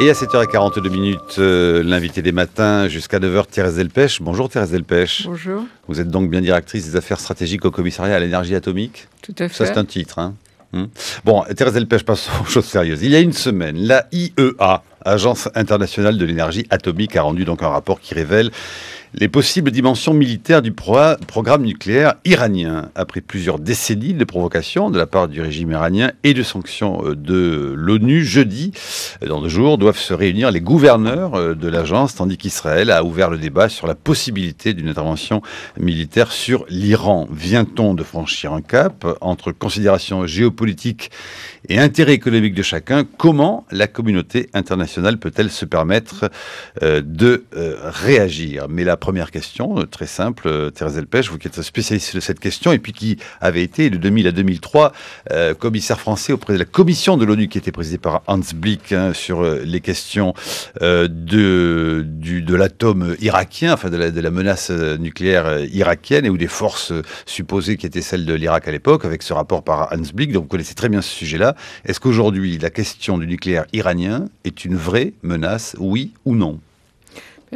Et à 7h42, l'invité des matins jusqu'à 9h, Thérèse Delpech. Bonjour Thérèse Delpech. Bonjour. Vous êtes donc bien directrice des affaires stratégiques au Commissariat à l'énergie atomique. Tout à fait. Ça c'est un titre. Hein. Bon, Thérèse Delpech, passons aux choses sérieuses. Il y a une semaine, la AIEA, Agence internationale de l'énergie atomique, a rendu donc un rapport qui révèle les possibles dimensions militaires du programme nucléaire iranien. Après plusieurs décennies de provocations de la part du régime iranien et de sanctions de l'ONU, jeudi, dans 2 jours, doivent se réunir les gouverneurs de l'agence, tandis qu'Israël a ouvert le débat sur la possibilité d'une intervention militaire sur l'Iran. Vient-on de franchir un cap entre considérations géopolitiques et intérêts économiques de chacun? Comment la communauté internationale peut-elle se permettre de réagir? Mais la première question, très simple, Thérèse Delpech, vous qui êtes spécialiste de cette question et puis qui avait été de 2000 à 2003 commissaire français auprès de la commission de l'ONU qui était présidée par Hans Blix sur les questions de l'atome irakien, enfin de la menace nucléaire irakienne et ou des forces supposées qui étaient celles de l'Irak à l'époque, avec ce rapport par Hans Blix. Donc vous connaissez très bien ce sujet-là. Est-ce qu'aujourd'hui la question du nucléaire iranien est une vraie menace, oui ou non?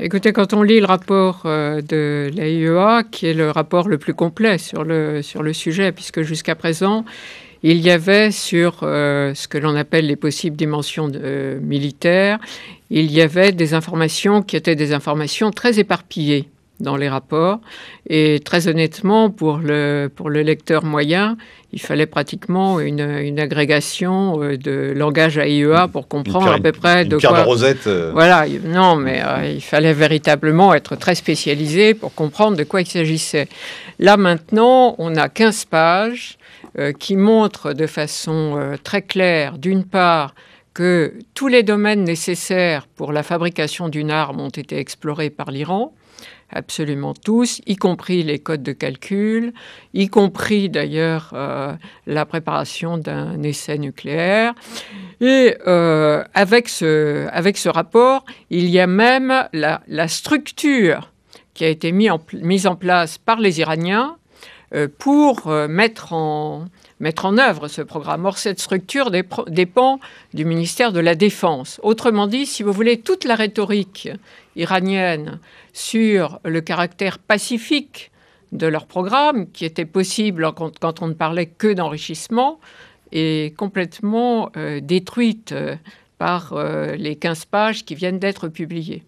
Écoutez, quand on lit le rapport de l'AIEA, qui est le rapport le plus complet sur le sujet, puisque jusqu'à présent, il y avait sur ce que l'on appelle les possibles dimensions militaires, il y avait des informations qui étaient des informations très éparpillées dans les rapports. Et très honnêtement, pour le lecteur moyen, il fallait pratiquement une agrégation de langage AIEA pour comprendre à peu près de quoi... Une pierre de Rosette. Voilà. Non, mais il fallait véritablement être très spécialisé pour comprendre de quoi il s'agissait. Là, maintenant, on a 15 pages qui montrent de façon très claire, d'une part, que tous les domaines nécessaires pour la fabrication d'une arme ont été explorés par l'Iran. Absolument tous, y compris les codes de calcul, y compris d'ailleurs la préparation d'un essai nucléaire. Et avec ce rapport, il y a même la structure qui a été mise en place par les Iraniens pour mettre en œuvre ce programme. Or, cette structure dépend du ministère de la Défense. Autrement dit, si vous voulez, toute la rhétorique iranienne sur le caractère pacifique de leur programme, qui était possible quand on ne parlait que d'enrichissement, est complètement détruite par les 15 pages qui viennent d'être publiées.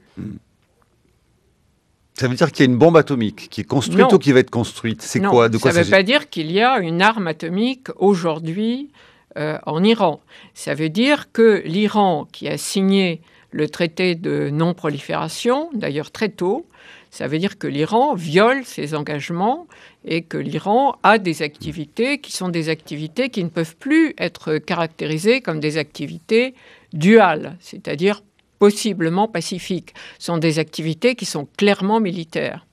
Ça veut dire qu'il y a une bombe atomique qui est construite ou qui va être construite? C'est quoi? De quoi ça ne veut pas dire qu'il y a une arme atomique aujourd'hui en Iran. Ça veut dire que l'Iran, qui a signé le traité de non-prolifération, d'ailleurs très tôt, ça veut dire que l'Iran viole ses engagements et que l'Iran a des activités qui sont des activités qui ne peuvent plus être caractérisées comme des activités duales, c'est-à-dire possiblement pacifiques. Ce sont des activités qui sont clairement militaires.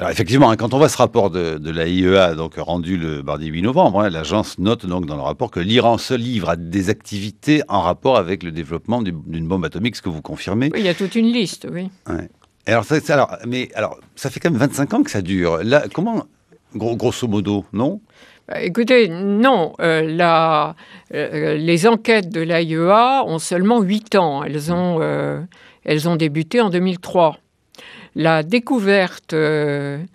Alors effectivement, quand on voit ce rapport de l'AIEA, donc rendu le mardi 8 novembre, l'agence note donc dans le rapport que l'Iran se livre à des activités en rapport avec le développement d'une bombe atomique, ce que vous confirmez. Oui, il y a toute une liste, oui. Ouais. Alors, ça fait quand même 25 ans que ça dure. Là, comment, grosso modo, non ? Écoutez, non. Les enquêtes de l'AIEA ont seulement 8 ans. Elles ont débuté en 2003. La découverte, pas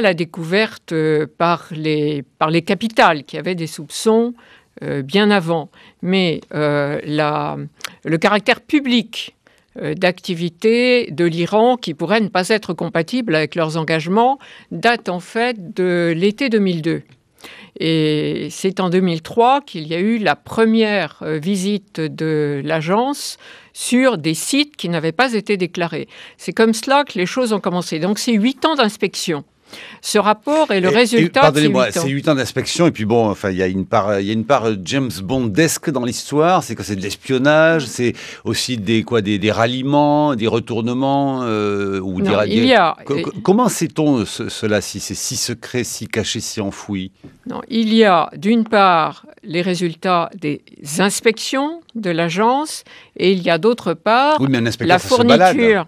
la découverte par les capitales qui avaient des soupçons bien avant, mais le caractère public d'activités de l'Iran qui pourraient ne pas être compatibles avec leurs engagements date en fait de l'été 2002. Et c'est en 2003 qu'il y a eu la première visite de l'agence sur des sites qui n'avaient pas été déclarés. C'est comme cela que les choses ont commencé. Donc c'est 8 ans d'inspection. Ce rapport est le résultat de 8 ans. C'est 8 ans d'inspection, et puis bon, enfin, il y a une part, James Bond-esque dans l'histoire, c'est que c'est de l'espionnage, c'est aussi des ralliements, des retournements, ou non, Comment sait-on cela, si c'est si secret, si caché, si enfoui? Non, il y a d'une part les résultats des inspections de l'agence, et il y a d'autre part la fourniture.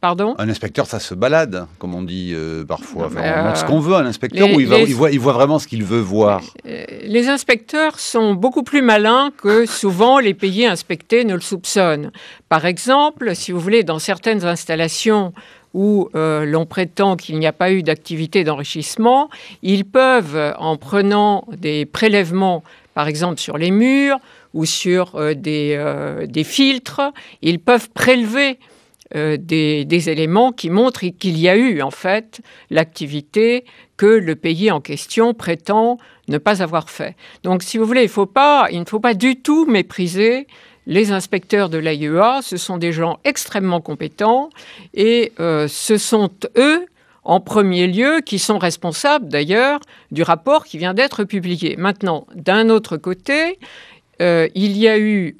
Pardon ? Un inspecteur, ça se balade, comme on dit parfois. Enfin, on demande ce qu'on veut à l'inspecteur, ou il voit vraiment ce qu'il veut voir. Les inspecteurs sont beaucoup plus malins que souvent les pays inspectés ne le soupçonnent. Par exemple, si vous voulez, dans certaines installations où l'on prétend qu'il n'y a pas eu d'activité d'enrichissement, ils peuvent, en prenant des prélèvements, par exemple sur les murs ou sur des filtres, ils peuvent prélever des éléments qui montrent qu'il y a eu en fait l'activité que le pays en question prétend ne pas avoir fait. Donc si vous voulez, il ne faut pas du tout mépriser les inspecteurs de l'AIEA. Ce sont des gens extrêmement compétents et ce sont eux en premier lieu qui sont responsables d'ailleurs du rapport qui vient d'être publié. Maintenant, d'un autre côté, il y a eu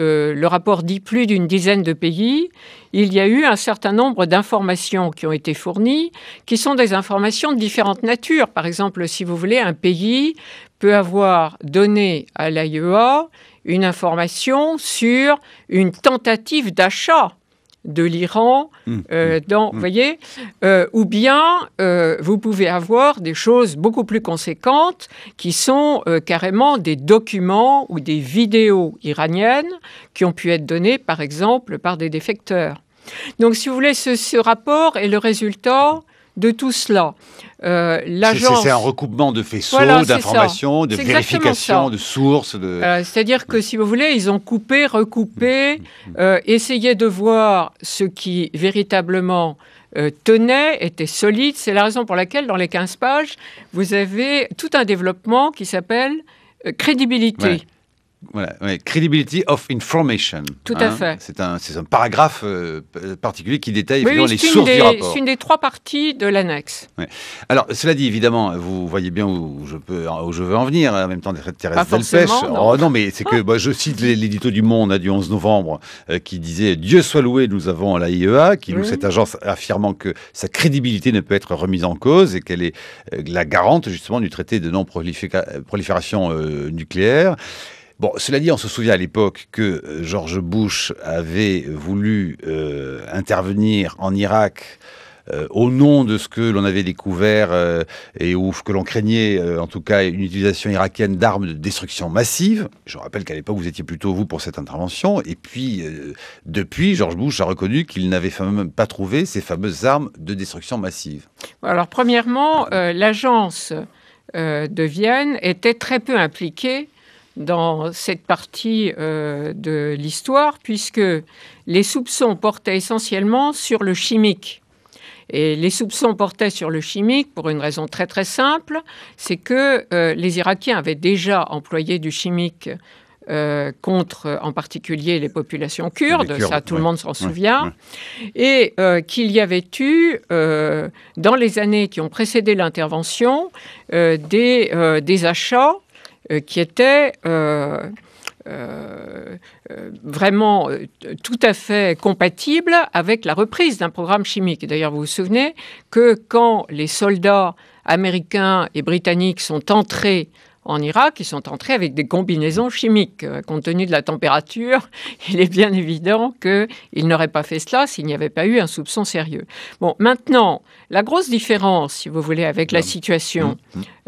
le rapport dit plus d'une dizaine de pays, il y a eu un certain nombre d'informations qui ont été fournies, qui sont des informations de différentes natures. Par exemple, si vous voulez, un pays peut avoir donné à l'AIEA une information sur une tentative d'achat de l'Iran, vous voyez, ou bien vous pouvez avoir des choses beaucoup plus conséquentes qui sont carrément des documents ou des vidéos iraniennes qui ont pu être données, par exemple, par des défecteurs. Donc, si vous voulez, ce rapport est le résultat de tout cela. C'est un recoupement de faisceaux, d'informations, de vérifications, de sources. C'est-à-dire que, si vous voulez, ils ont coupé, recoupé, essayé de voir ce qui véritablement tenait, était solide. C'est la raison pour laquelle, dans les 15 pages, vous avez tout un développement qui s'appelle crédibilité. Ouais. Voilà, ouais. Credibility of information. Tout à fait. C'est un paragraphe particulier qui détaille les sources du rapport. C'est une des trois parties de l'annexe. Ouais. Alors, cela dit, évidemment, vous voyez bien où je veux en venir. En même temps, Thérèse Delpech. Non. Oh, non, mais c'est que je cite l'édito du Monde du 11 novembre qui disait « Dieu soit loué, nous avons l'AIEA », qui loue cette agence affirmant que sa crédibilité ne peut être remise en cause et qu'elle est la garante justement du traité de non-prolifération nucléaire. Bon, cela dit, on se souvient à l'époque que George Bush avait voulu intervenir en Irak au nom de ce que l'on avait découvert et ou que l'on craignait, en tout cas, une utilisation irakienne d'armes de destruction massive. Je rappelle qu'à l'époque, vous étiez plutôt vous pour cette intervention. Et puis, depuis, George Bush a reconnu qu'il n'avait même pas trouvé ces fameuses armes de destruction massive. Alors, premièrement, l'agence de Vienne était très peu impliquée dans cette partie de l'histoire, puisque les soupçons portaient essentiellement sur le chimique. Et les soupçons portaient sur le chimique pour une raison très très simple, c'est que les Irakiens avaient déjà employé du chimique contre, en particulier, les populations kurdes, ça tout le monde s'en souvient, et qu'il y avait eu, dans les années qui ont précédé l'intervention, des achats qui était vraiment tout à fait compatible avec la reprise d'un programme chimique. D'ailleurs, vous vous souvenez que quand les soldats américains et britanniques sont entrés en Irak, ils sont entrés avec des combinaisons chimiques. Compte tenu de la température, il est bien évident qu'ils n'auraient pas fait cela s'il n'y avait pas eu un soupçon sérieux. Bon, maintenant, la grosse différence, si vous voulez, avec la situation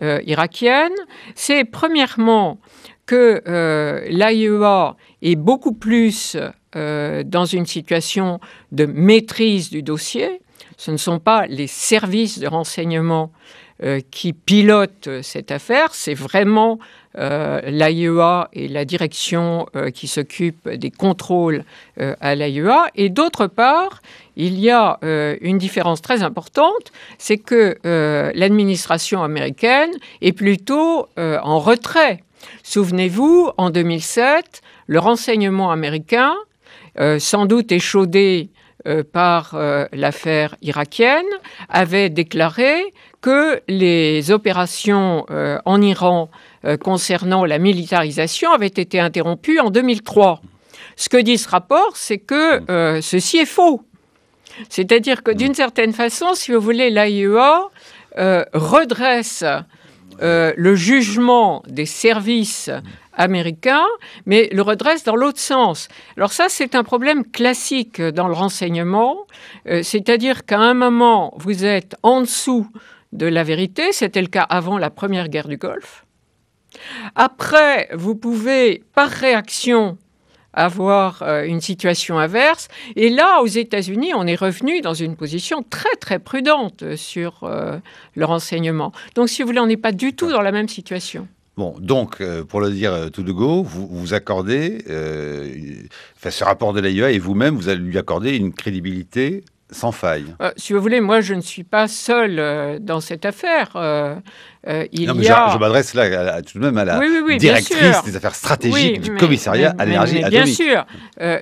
irakienne, c'est premièrement que l'AIEA est beaucoup plus dans une situation de maîtrise du dossier. Ce ne sont pas les services de renseignement qui pilote cette affaire, c'est vraiment l'AIEA et la direction qui s'occupe des contrôles à l'AIEA. Et d'autre part, il y a une différence très importante, c'est que l'administration américaine est plutôt en retrait. Souvenez-vous, en 2007, le renseignement américain, sans doute échaudé par l'affaire irakienne, avait déclaré que les opérations en Iran concernant la militarisation avaient été interrompues en 2003. Ce que dit ce rapport, c'est que ceci est faux. C'est-à-dire que d'une certaine façon, si vous voulez, l'AIEA redresse le jugement des services américains, mais le redresse dans l'autre sens. Alors ça, c'est un problème classique dans le renseignement, c'est-à-dire qu'à un moment, vous êtes en dessous de la vérité, c'était le cas avant la première guerre du Golfe. Après, vous pouvez, par réaction, avoir une situation inverse. Et là, aux États-Unis, on est revenu dans une position très, très prudente sur le renseignement. Donc, si vous voulez, on n'est pas du tout dans la même situation. Bon, donc, pour le dire tout de go, vous accordez, ce rapport de l'AIEA et vous-même, vous allez lui accorder une crédibilité sans faille. Si vous voulez, moi, je ne suis pas seul dans cette affaire. Je m'adresse là tout de même à la directrice des affaires stratégiques du Commissariat à l'énergie atomique. Bien sûr.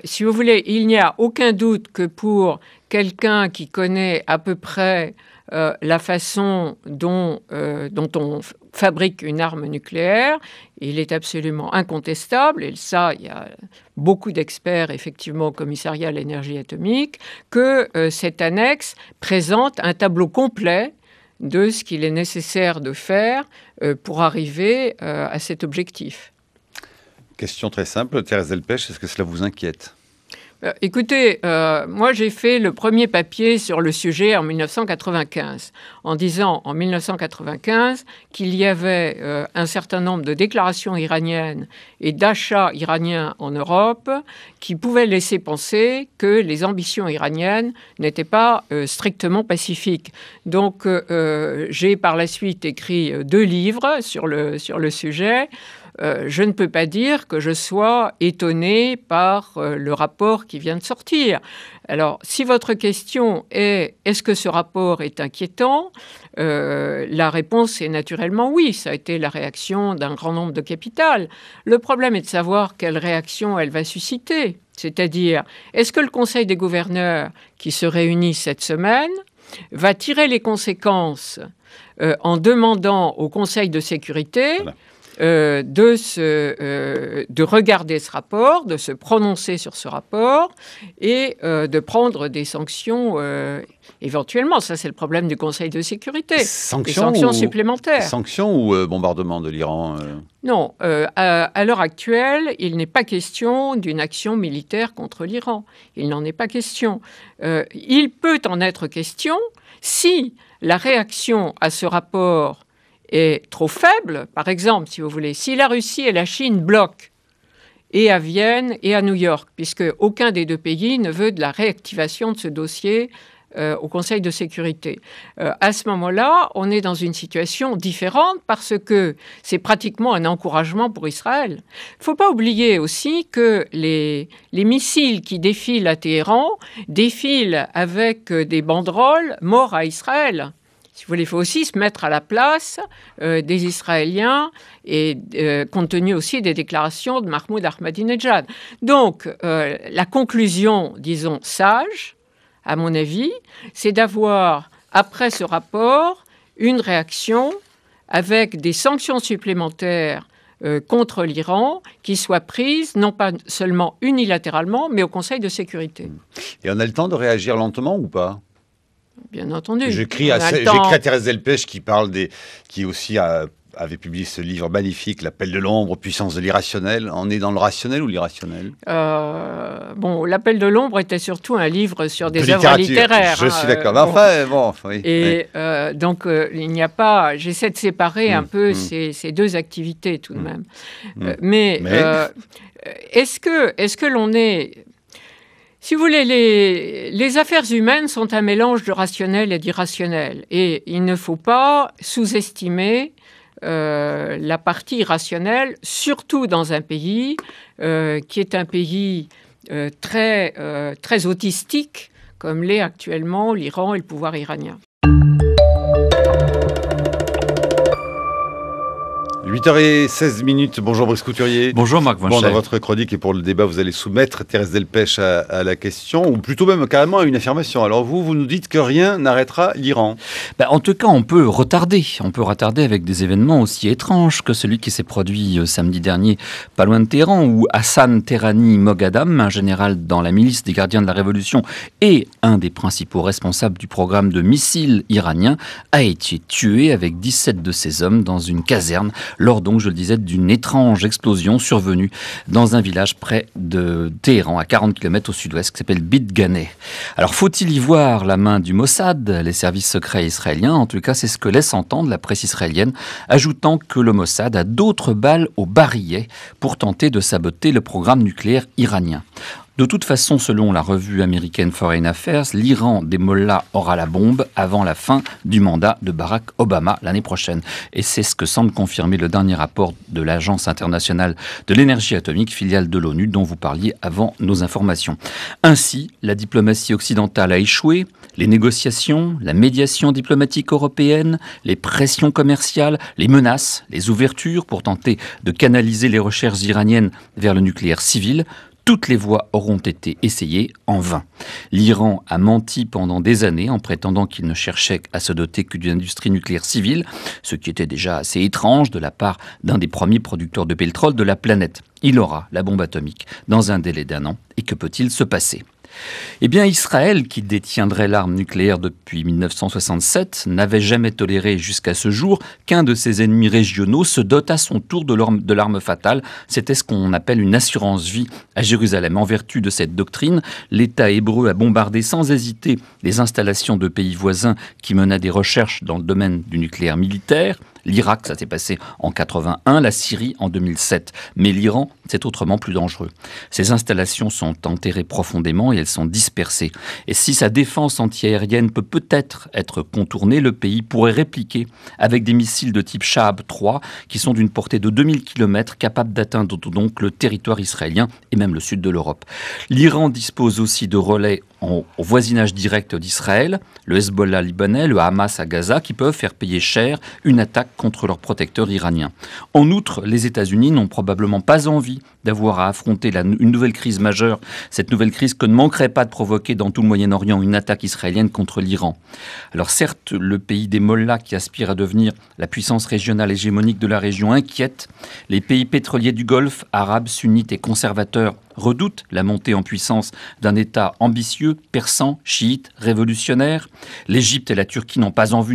Si vous voulez, il n'y a aucun doute que pour quelqu'un qui connaît à peu près la façon dont on fabrique une arme nucléaire, il est absolument incontestable, et ça, il y a beaucoup d'experts, effectivement, au Commissariat à l'énergie atomique, que cette annexe présente un tableau complet de ce qu'il est nécessaire de faire pour arriver à cet objectif. Question très simple, Thérèse Delpech, est-ce que cela vous inquiète ? Écoutez, moi j'ai fait le premier papier sur le sujet en 1995, en disant en 1995 qu'il y avait un certain nombre de déclarations iraniennes et d'achats iraniens en Europe qui pouvaient laisser penser que les ambitions iraniennes n'étaient pas strictement pacifiques. Donc j'ai par la suite écrit 2 livres sur le sujet. Je ne peux pas dire que je sois étonné par le rapport qui vient de sortir. Alors, si votre question est « Est-ce que ce rapport est inquiétant ?», la réponse est naturellement oui. Ça a été la réaction d'un grand nombre de capitales. Le problème est de savoir quelle réaction elle va susciter. C'est-à-dire, est-ce que le Conseil des gouverneurs qui se réunit cette semaine va tirer les conséquences en demandant au Conseil de sécurité... Voilà. De regarder ce rapport, de se prononcer sur ce rapport et de prendre des sanctions éventuellement. Ça, c'est le problème du Conseil de sécurité. Des sanctions supplémentaires. Sanctions ou bombardement de l'Iran Non. À l'heure actuelle, il n'est pas question d'une action militaire contre l'Iran. Il n'en est pas question. Il peut en être question si la réaction à ce rapport est trop faible. Par exemple, si vous voulez, si la Russie et la Chine bloquent, et à Vienne et à New York, puisque aucun des 2 pays ne veut de la réactivation de ce dossier au Conseil de sécurité. À ce moment-là, on est dans une situation différente parce que c'est pratiquement un encouragement pour Israël. Il ne faut pas oublier aussi que les missiles qui défilent à Téhéran défilent avec des banderoles « Mort à Israël ». Si vous voulez, il faut aussi se mettre à la place des Israéliens et compte tenu aussi des déclarations de Mahmoud Ahmadinejad. Donc, la conclusion, disons, sage, à mon avis, c'est d'avoir, après ce rapport, une réaction avec des sanctions supplémentaires contre l'Iran, qui soit prise, non pas seulement unilatéralement, mais au Conseil de sécurité. Et on a le temps de réagir lentement ou pas ? Bien entendu. J'écris à Thérèse Delpech qui aussi avait publié ce livre magnifique, L'appel de l'ombre, puissance de l'irrationnel. On est dans le rationnel ou l'irrationnel ? Bon, L'appel de l'ombre était surtout un livre sur des œuvres littéraires. Je suis d'accord. Donc, il n'y a pas... J'essaie de séparer un peu ces 2 activités tout de même. Est-ce que l'on est... Si vous voulez, les affaires humaines sont un mélange de rationnel et d'irrationnel. Et il ne faut pas sous-estimer la partie irrationnelle, surtout dans un pays qui est un pays très autistique, comme l'est actuellement l'Iran et le pouvoir iranien. 8h16, bonjour Brice Couturier. Bonjour Marc Vanchet. Bon, dans votre chronique et pour le débat, vous allez soumettre Thérèse Delpech à la question, ou plutôt même carrément à une affirmation. Alors vous nous dites que rien n'arrêtera l'Iran. En tout cas, on peut retarder avec des événements aussi étranges que celui qui s'est produit samedi dernier, pas loin de Téhéran, où Hassan Terani Moghadam, un général dans la milice des gardiens de la Révolution et un des principaux responsables du programme de missiles iranien, a été tué avec 17 de ses hommes dans une caserne, lors donc, je le disais, d'une étrange explosion survenue dans un village près de Téhéran, à 40 km au sud-ouest, qui s'appelle Bidganeh. Alors, faut-il y voir la main du Mossad, les services secrets israéliens? En tout cas, c'est ce que laisse entendre la presse israélienne, ajoutant que le Mossad a d'autres balles au barillet pour tenter de saboter le programme nucléaire iranien. De toute façon, selon la revue américaine Foreign Affairs, l'Iran des mollahs aura la bombe avant la fin du mandat de Barack Obama l'année prochaine. Et c'est ce que semble confirmer le dernier rapport de l'Agence internationale de l'énergie atomique, filiale de l'ONU, dont vous parliez avant nos informations. Ainsi, la diplomatie occidentale a échoué, les négociations, la médiation diplomatique européenne, les pressions commerciales, les menaces, les ouvertures pour tenter de canaliser les recherches iraniennes vers le nucléaire civil. Toutes les voies auront été essayées en vain. L'Iran a menti pendant des années en prétendant qu'il ne cherchait à se doter que d'une industrie nucléaire civile, ce qui était déjà assez étrange de la part d'un des premiers producteurs de pétrole de la planète. Il aura la bombe atomique dans un délai d'un an. Et que peut-il se passer ? Eh bien, Israël, qui détiendrait l'arme nucléaire depuis 1967, n'avait jamais toléré jusqu'à ce jour qu'un de ses ennemis régionaux se dote à son tour de l'arme fatale. C'était ce qu'on appelle une assurance-vie à Jérusalem. En vertu de cette doctrine, l'État hébreu a bombardé sans hésiter les installations de pays voisins qui menaient des recherches dans le domaine du nucléaire militaire. L'Irak, ça s'est passé en 1981, la Syrie en 2007. Mais l'Iran, c'est autrement plus dangereux. Ces installations sont enterrées profondément et elles sont dispersées. Et si sa défense antiaérienne peut peut-être être contournée, le pays pourrait répliquer avec des missiles de type Shahab 3 qui sont d'une portée de 2000 km, capables d'atteindre donc le territoire israélien et même le sud de l'Europe. L'Iran dispose aussi de relais au voisinage direct d'Israël, le Hezbollah libanais, le Hamas à Gaza, qui peuvent faire payer cher une attaque contre leurs protecteurs iraniens. En outre, les États-Unis n'ont probablement pas envie d'avoir à affronter une nouvelle crise majeure, cette nouvelle crise que ne manquerait pas de provoquer dans tout le Moyen-Orient une attaque israélienne contre l'Iran. Alors certes, le pays des mollahs qui aspire à devenir la puissance régionale hégémonique de la région inquiète. Les pays pétroliers du Golfe, arabes, sunnites et conservateurs, redoutent la montée en puissance d'un État ambitieux, persan, chiite, révolutionnaire. L'Égypte et la Turquie n'ont pas envie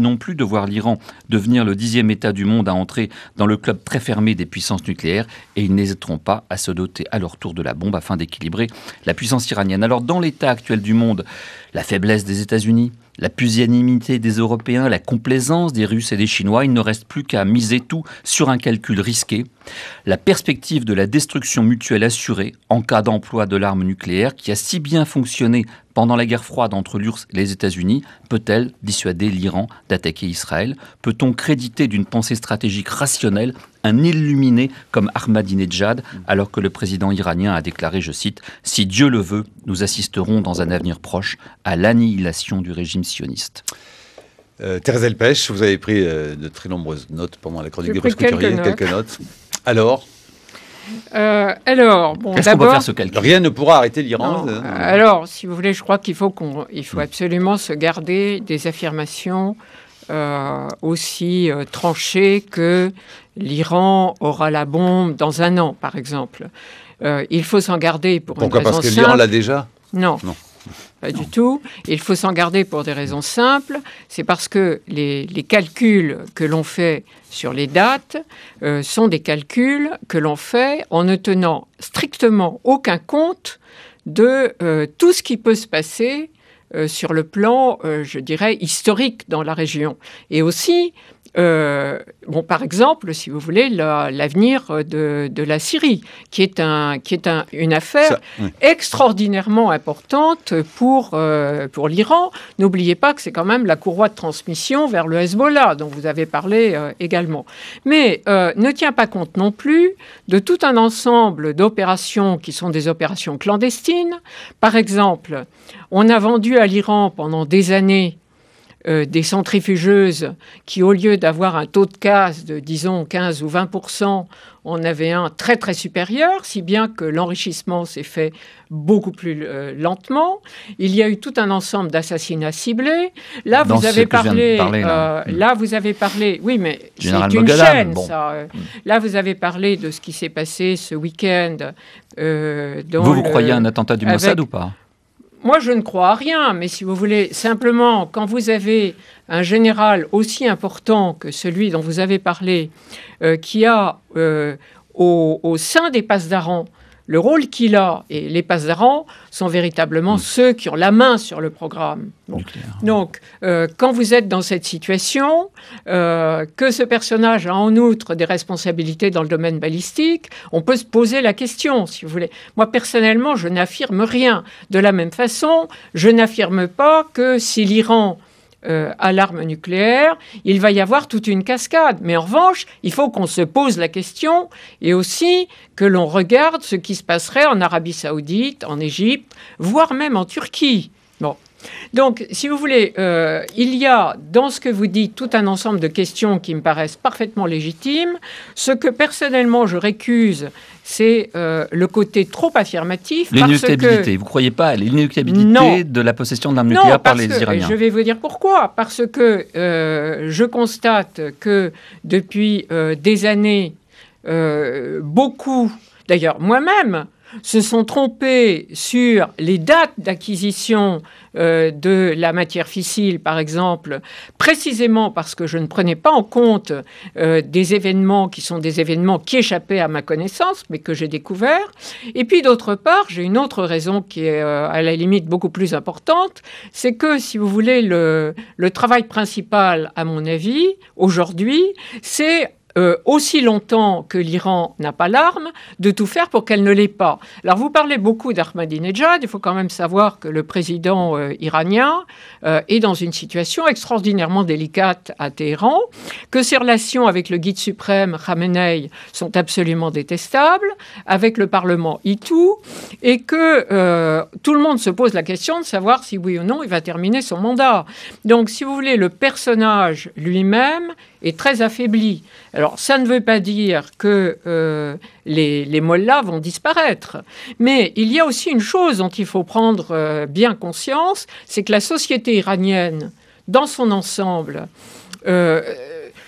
non plus de voir l'Iran devenir le 10e État du monde à entrer dans le club très fermé des puissances nucléaires, et ils n'hésiteront pas à se doter à leur tour de la bombe afin d'équilibrer la puissance iranienne. Alors dans l'état actuel du monde, la faiblesse des États-Unis, la pusillanimité des Européens, la complaisance des Russes et des Chinois, il ne reste plus qu'à miser tout sur un calcul risqué. La perspective de la destruction mutuelle assurée en cas d'emploi de l'arme nucléaire, qui a si bien fonctionné pendant la guerre froide entre l'URSS et les États-Unis, peut-elle dissuader l'Iran d'attaquer Israël? Peut-on créditer d'une pensée stratégique rationnelle un illuminé comme Ahmadinejad, alors que le président iranien a déclaré, je cite, « Si Dieu le veut, nous assisterons dans un avenir proche à l'annihilation du régime sioniste ». Thérèse Delpech, vous avez pris de très nombreuses notes pendant la chronique de Brice Couturier. Quelques notes. Alors, qu'est-ce qu'on peut faire ce calcul ? Rien ne pourra arrêter l'Iran. Alors, si vous voulez, je crois qu'il faut absolument se garder des affirmations aussi tranchées que l'Iran aura la bombe dans un an, par exemple. Il faut s'en garder pour une raison simple. Pourquoi ? Parce que l'Iran l'a déjà ? Non. Pas du tout. Il faut s'en garder pour des raisons simples. C'est parce que les calculs que l'on fait sur les dates sont des calculs que l'on fait en ne tenant strictement aucun compte de tout ce qui peut se passer sur le plan, je dirais, historique dans la région. Et aussi, par exemple, si vous voulez, l'avenir de la Syrie, qui est une affaire extraordinairement importante pour l'Iran. N'oubliez pas que c'est quand même la courroie de transmission vers le Hezbollah, dont vous avez parlé également. Mais ne tient pas compte non plus de tout un ensemble d'opérations qui sont des opérations clandestines. Par exemple, on a vendu à l'Iran pendant des années des centrifugeuses qui, au lieu d'avoir un taux de casse de, disons, 15 ou 20%, on avait un très, très supérieur, si bien que l'enrichissement s'est fait beaucoup plus lentement. Il y a eu tout un ensemble d'assassinats ciblés. Là, vous avez parlé... Là, vous avez parlé... Oui, mais c'est une chaîne, ça. Là, vous avez parlé de ce qui s'est passé ce week-end. Vous croyez à un attentat du Mossad ou pas ? Moi, je ne crois à rien, mais si vous voulez, simplement, quand vous avez un général aussi important que celui dont vous avez parlé, qui a au sein des Pasdaran le rôle qu'il a, et les Pasdaran sont véritablement ceux qui ont la main sur le programme. Donc, quand vous êtes dans cette situation, que ce personnage a en outre des responsabilités dans le domaine balistique, on peut se poser la question, si vous voulez. Moi, personnellement, je n'affirme rien. De la même façon, je n'affirme pas que si l'Iran à l'arme nucléaire, il va y avoir toute une cascade. Mais en revanche, il faut qu'on se pose la question et aussi que l'on regarde ce qui se passerait en Arabie Saoudite, en Égypte, voire même en Turquie. Bon. Donc, si vous voulez, il y a dans ce que vous dites tout un ensemble de questions qui me paraissent parfaitement légitimes. Ce que personnellement je récuse, c'est le côté trop affirmatif. L'inéluctabilité. Vous ne croyez pas à l'inéluctabilité de la possession de l'arme nucléaire par les Iraniens? Je vais vous dire pourquoi. Parce que je constate que depuis des années, beaucoup, d'ailleurs moi-même, se sont trompés sur les dates d'acquisition de la matière fissile, par exemple, précisément parce que je ne prenais pas en compte des événements qui sont des événements qui échappaient à ma connaissance, mais que j'ai découverts. Et puis, d'autre part, j'ai une autre raison qui est à la limite beaucoup plus importante, c'est que, si vous voulez, le travail principal, à mon avis, aujourd'hui, c'est aussi longtemps que l'Iran n'a pas l'arme, de tout faire pour qu'elle ne l'ait pas. Alors, vous parlez beaucoup d'Ahmadinejad. Il faut quand même savoir que le président iranien est dans une situation extraordinairement délicate à Téhéran, que ses relations avec le guide suprême, Khamenei, sont absolument détestables, avec le Parlement hitou, et que tout le monde se pose la question de savoir si, oui ou non, il va terminer son mandat. Donc, si vous voulez, le personnage lui-même est très affaibli. Alors, ça ne veut pas dire que les mollahs vont disparaître. Mais il y a aussi une chose dont il faut prendre bien conscience, c'est que la société iranienne, dans son ensemble,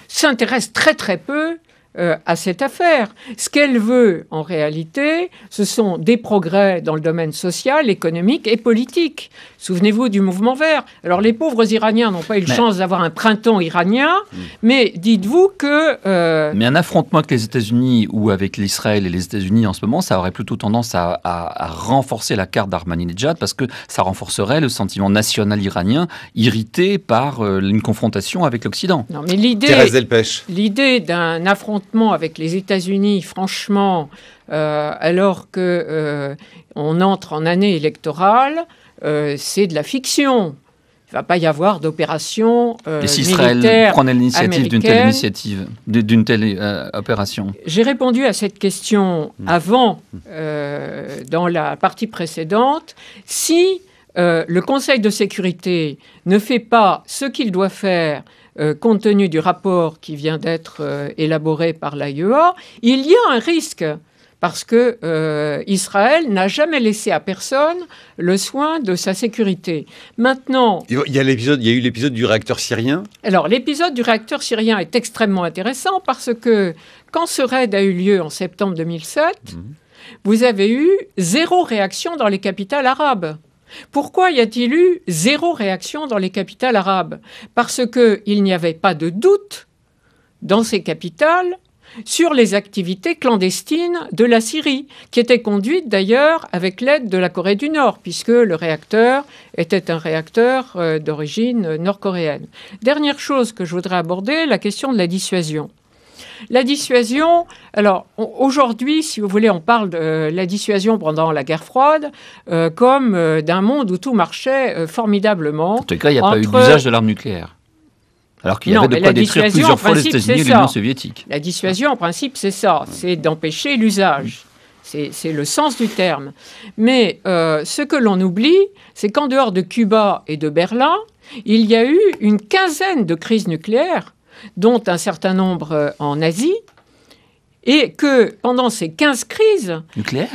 s'intéresse très très peu à cette affaire. Ce qu'elle veut, en réalité, ce sont des progrès dans le domaine social, économique et politique. Souvenez-vous du mouvement vert. Alors, les pauvres Iraniens n'ont pas eu la chance d'avoir un printemps iranien, mais dites-vous que... Mais un affrontement avec les États-Unis ou avec l'Israël et les États-Unis en ce moment, ça aurait plutôt tendance à renforcer la carte d'Ahmadinejad, parce que ça renforcerait le sentiment national iranien irrité par une confrontation avec l'Occident. Non, mais l'idée d'un affrontement avec les États-Unis, franchement, alors que on entre en année électorale, c'est de la fiction. Il ne va pas y avoir d'opération militaire. Et si Israël prenait l'initiative d'une telle opération? J'ai répondu à cette question avant, dans la partie précédente. Si le Conseil de sécurité ne fait pas ce qu'il doit faire, compte tenu du rapport qui vient d'être élaboré par l'AIEA, il y a un risque, parce que Israël n'a jamais laissé à personne le soin de sa sécurité. Maintenant... Il y a eu l'épisode du réacteur syrien. Alors, l'épisode du réacteur syrien est extrêmement intéressant, parce que quand ce raid a eu lieu en septembre 2007, vous avez eu zéro réaction dans les capitales arabes. Pourquoi y a-t-il eu zéro réaction dans les capitales arabes? Parce qu'il n'y avait pas de doute dans ces capitales sur les activités clandestines de la Syrie, qui étaient conduites d'ailleurs avec l'aide de la Corée du Nord, puisque le réacteur était un réacteur d'origine nord-coréenne. Dernière chose que je voudrais aborder, la question de la dissuasion. La dissuasion, alors aujourd'hui, si vous voulez, on parle de la dissuasion pendant la guerre froide comme d'un monde où tout marchait formidablement. En tout cas, il n'y a pas eu d'usage de l'arme nucléaire. Alors qu'il y avait de quoi détruire plusieurs fois les États-Unis et l'Union soviétique. La dissuasion, en principe, c'est ça. C'est d'empêcher l'usage. C'est le sens du terme. Mais ce que l'on oublie, c'est qu'en dehors de Cuba et de Berlin, il y a eu une quinzaine de crises nucléaires, dont un certain nombre en Asie, et que pendant ces 15 crises... Nucléaires ?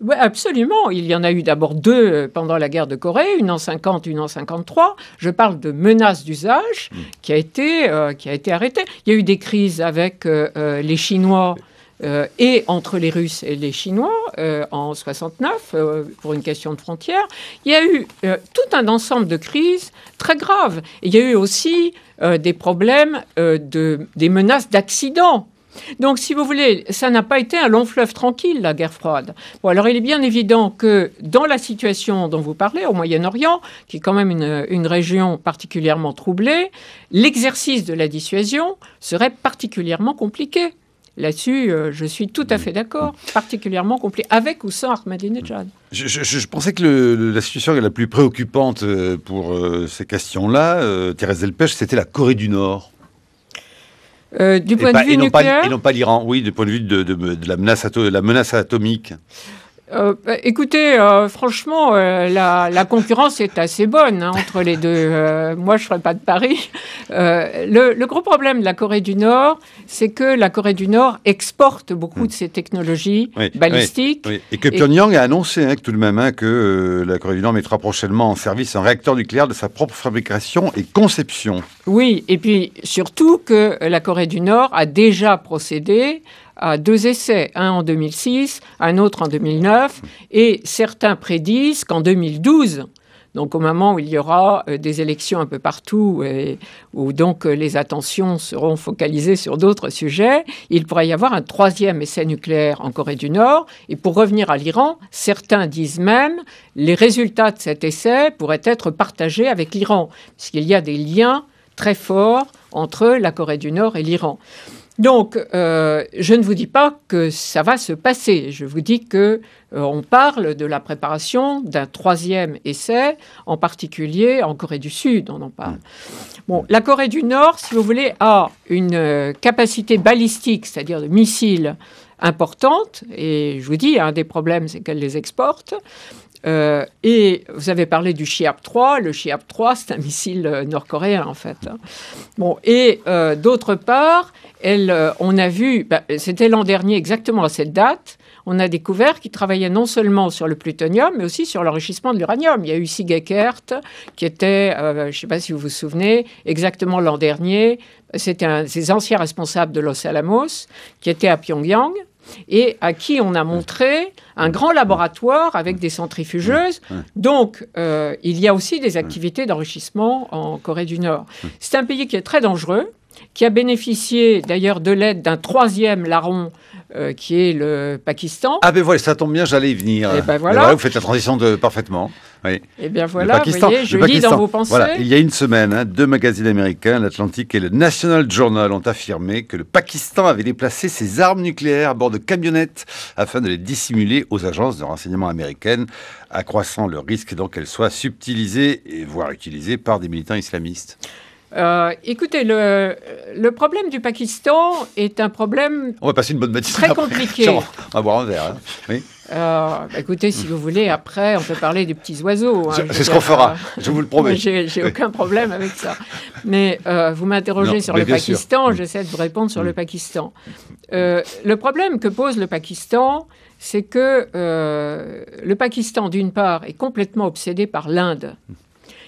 Ouais, absolument. Il y en a eu d'abord deux pendant la guerre de Corée, une en 50, une en 53. Je parle de menace d'usage qui a été arrêtée. Il y a eu des crises avec les Chinois... et entre les Russes et les Chinois en 69 pour une question de frontière. Il y a eu tout un ensemble de crises très graves. Et il y a eu aussi des problèmes, des menaces d'accidents. Donc, si vous voulez, ça n'a pas été un long fleuve tranquille, la guerre froide. Bon, alors il est bien évident que dans la situation dont vous parlez, au Moyen-Orient, qui est quand même une région particulièrement troublée, l'exercice de la dissuasion serait particulièrement compliqué. Là-dessus, je suis tout à fait d'accord, particulièrement complet, avec ou sans Ahmadinejad. Je pensais que la situation la plus préoccupante pour ces questions-là, Thérèse Delpech, c'était la Corée du Nord. Du point de vue nucléaire ? Et non pas l'Iran, oui, du point de vue de la menace atomique. Écoutez, franchement, la concurrence est assez bonne entre les deux. Moi, je ne ferai pas de pari. Le gros problème de la Corée du Nord, c'est que la Corée du Nord exporte beaucoup de ses technologies balistiques. Oui. Et que Pyongyang a annoncé tout de même que la Corée du Nord mettra prochainement en service un réacteur nucléaire de sa propre fabrication et conception. Oui, et puis surtout que la Corée du Nord a déjà procédé à deux essais, un en 2006, un autre en 2009, et certains prédisent qu'en 2012, donc au moment où il y aura des élections un peu partout, et où donc les attentions seront focalisées sur d'autres sujets, il pourrait y avoir un troisième essai nucléaire en Corée du Nord. Et pour revenir à l'Iran, certains disent même que les résultats de cet essai pourraient être partagés avec l'Iran, puisqu'il y a des liens très forts entre la Corée du Nord et l'Iran. Donc, je ne vous dis pas que ça va se passer. Je vous dis qu'on parle de la préparation d'un troisième essai, en particulier en Corée du Sud, on en parle. Bon, la Corée du Nord, si vous voulez, a une capacité balistique, c'est-à-dire de missiles importante. Et je vous dis, un des problèmes, c'est qu'elle les exporte. Et vous avez parlé du Shahab 3. Le Shahab 3, c'est un missile nord-coréen, en fait. Bon, et d'autre part, on a vu, c'était l'an dernier exactement à cette date, on a découvert qu'ils travaillaient non seulement sur le plutonium, mais aussi sur l'enrichissement de l'uranium. Il y a eu Sigekert, qui était, je ne sais pas si vous vous souvenez, exactement l'an dernier, c'était un des anciens responsables de Los Alamos, qui était à Pyongyang, et à qui on a montré un grand laboratoire avec des centrifugeuses. Donc, il y a aussi des activités d'enrichissement en Corée du Nord. C'est un pays qui est très dangereux, qui a bénéficié d'ailleurs de l'aide d'un troisième larron qui est le Pakistan. Ah ben voilà, ça tombe bien, j'allais y venir. Et ben voilà. Là, vous faites la transition parfaitement. Oui. Et bien voilà, vous voyez, je lis dans vos pensées. Voilà. Il y a une semaine, deux magazines américains, l'Atlantic et le National Journal, ont affirmé que le Pakistan avait déplacé ses armes nucléaires à bord de camionnettes afin de les dissimuler aux agences de renseignement américaines, accroissant le risque qu'elles soient subtilisées et voire utilisées par des militants islamistes. Écoutez, le problème du Pakistan est un problème très compliqué. On va boire un verre. Oui. Écoutez, si vous voulez, après, on peut parler des petits oiseaux. C'est ce qu'on fera, je vous le promets. J'ai aucun problème avec ça. Mais vous m'interrogez sur le Pakistan, j'essaie de vous répondre sur le Pakistan. Le problème que pose le Pakistan, c'est que le Pakistan, d'une part, est complètement obsédé par l'Inde.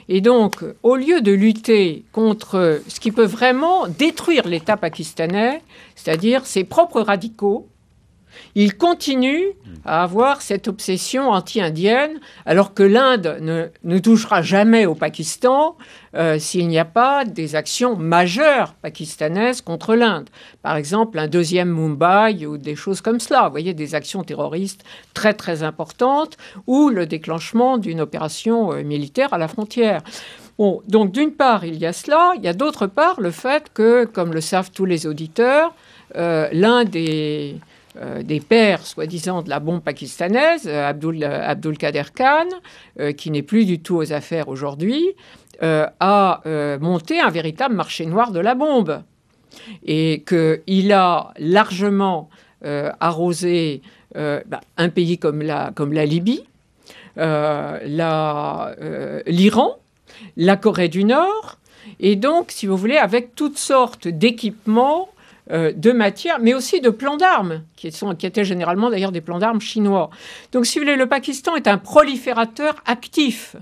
Et donc, au lieu de lutter contre ce qui peut vraiment détruire l'État pakistanais, c'est-à-dire ses propres radicaux, il continue à avoir cette obsession anti-indienne, alors que l'Inde ne touchera jamais au Pakistan s'il n'y a pas des actions majeures pakistanaises contre l'Inde. Par exemple, un deuxième Mumbai ou des choses comme cela. Vous voyez, des actions terroristes très, très importantes ou le déclenchement d'une opération militaire à la frontière. Bon, donc, d'une part, il y a cela. Il y a d'autre part le fait que, comme le savent tous les auditeurs, l'Inde est... des pères, soi-disant, de la bombe pakistanaise, Abdul Kader Khan, qui n'est plus du tout aux affaires aujourd'hui, a monté un véritable marché noir de la bombe. Et qu'il a largement arroser un pays comme la Libye, l'Iran, la Corée du Nord, et donc, si vous voulez, avec toutes sortes d'équipements, de matières, mais aussi de plans d'armes, qui étaient généralement d'ailleurs des plans d'armes chinois. Donc, si vous voulez, le Pakistan est un proliférateur actif.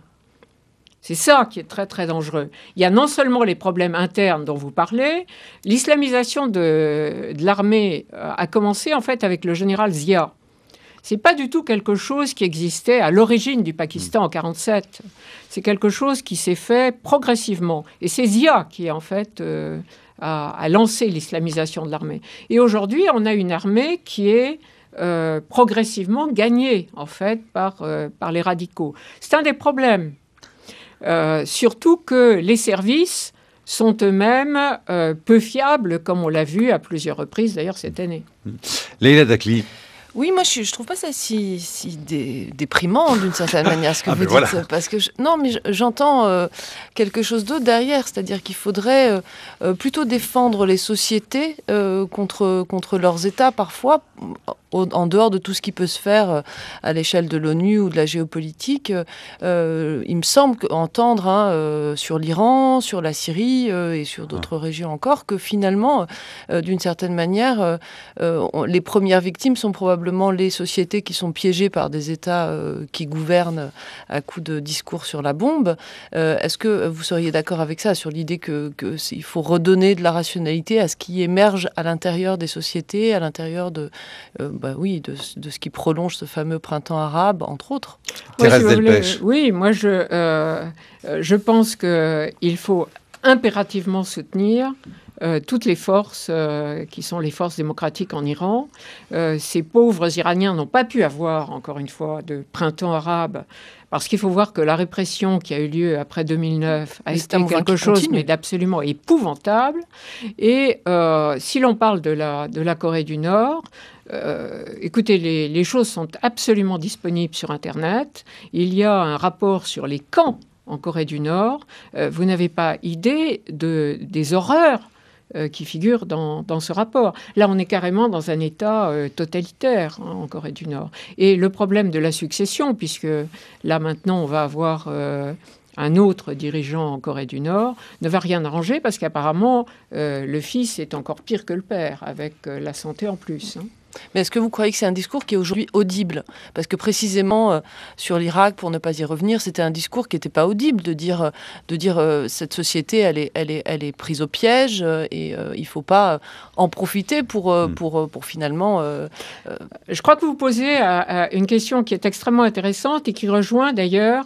C'est ça qui est très, très dangereux. Il y a non seulement les problèmes internes dont vous parlez, l'islamisation de l'armée a commencé en fait avec le général Zia. C'est pas du tout quelque chose qui existait à l'origine du Pakistan en 1947. C'est quelque chose qui s'est fait progressivement. Et c'est Zia qui, en fait, a lancé l'islamisation de l'armée. Et aujourd'hui, on a une armée qui est progressivement gagnée, en fait, par les radicaux. C'est un des problèmes. Surtout que les services sont eux-mêmes peu fiables, comme on l'a vu à plusieurs reprises, d'ailleurs, cette année. Leïla Dakhli. Oui, moi, je ne trouve pas ça si déprimant, d'une certaine manière, ce que vous dites. Voilà. Parce que non, mais j'entends quelque chose d'autre derrière. C'est-à-dire qu'il faudrait plutôt défendre les sociétés contre leurs États, parfois, en dehors de tout ce qui peut se faire à l'échelle de l'ONU ou de la géopolitique. Il me semble entendre sur l'Iran, sur la Syrie et sur d'autres régions encore, que finalement, d'une certaine manière, les premières victimes sont probablement les sociétés qui sont piégées par des États qui gouvernent à coups de discours sur la bombe. Est-ce que vous seriez d'accord avec ça, sur l'idée qu'il faut redonner de la rationalité à ce qui émerge à l'intérieur des sociétés, à l'intérieur de ce qui prolonge ce fameux printemps arabe, entre autres? Oui, Thérèse Delpech. Oui, moi je pense qu'il faut impérativement soutenir toutes les forces qui sont les forces démocratiques en Iran. Ces pauvres Iraniens n'ont pas pu avoir, encore une fois, de printemps arabe, parce qu'il faut voir que la répression qui a eu lieu après 2009 a été quelque chose d'absolument épouvantable. Et si l'on parle de la Corée du Nord, écoutez, les choses sont absolument disponibles sur Internet. Il y a un rapport sur les camps en Corée du Nord. Vous n'avez pas idée des horreurs qui figure dans ce rapport. Là, on est carrément dans un État totalitaire en Corée du Nord. Et le problème de la succession, puisque là, maintenant, on va avoir un autre dirigeant en Corée du Nord, ne va rien arranger parce qu'apparemment, le fils est encore pire que le père, avec la santé en plus. Hein. Mais est-ce que vous croyez que c'est un discours qui est aujourd'hui audible? Parce que précisément, sur l'Irak, pour ne pas y revenir, c'était un discours qui n'était pas audible, de dire cette société, elle est prise au piège et il ne faut pas en profiter pour finalement... Je crois que vous posez une question qui est extrêmement intéressante et qui rejoint d'ailleurs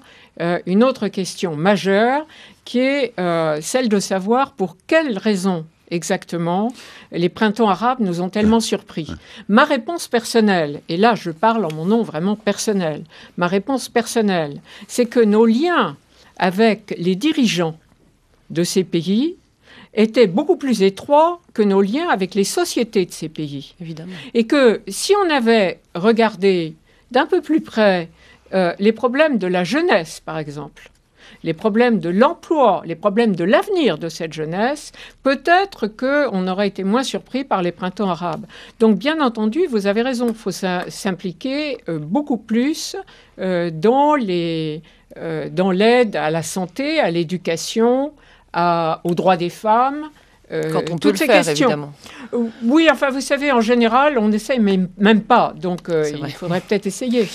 une autre question majeure, qui est celle de savoir pour quelles raisons exactement les printemps arabes nous ont tellement surpris. Ma réponse personnelle, et là je parle en mon nom vraiment personnel, ma réponse personnelle, c'est que nos liens avec les dirigeants de ces pays étaient beaucoup plus étroits que nos liens avec les sociétés de ces pays. Évidemment. Et que si on avait regardé d'un peu plus près les problèmes de la jeunesse, par exemple, les problèmes de l'emploi, les problèmes de l'avenir de cette jeunesse, peut-être qu'on aurait été moins surpris par les printemps arabes. Donc, bien entendu, vous avez raison, il faut s'impliquer beaucoup plus dans l'aide à la santé, à l'éducation, aux droits des femmes. Quand on peut le faire, évidemment. Oui, enfin, vous savez, en général, on n'essaye même pas. Donc, il faudrait peut-être essayer.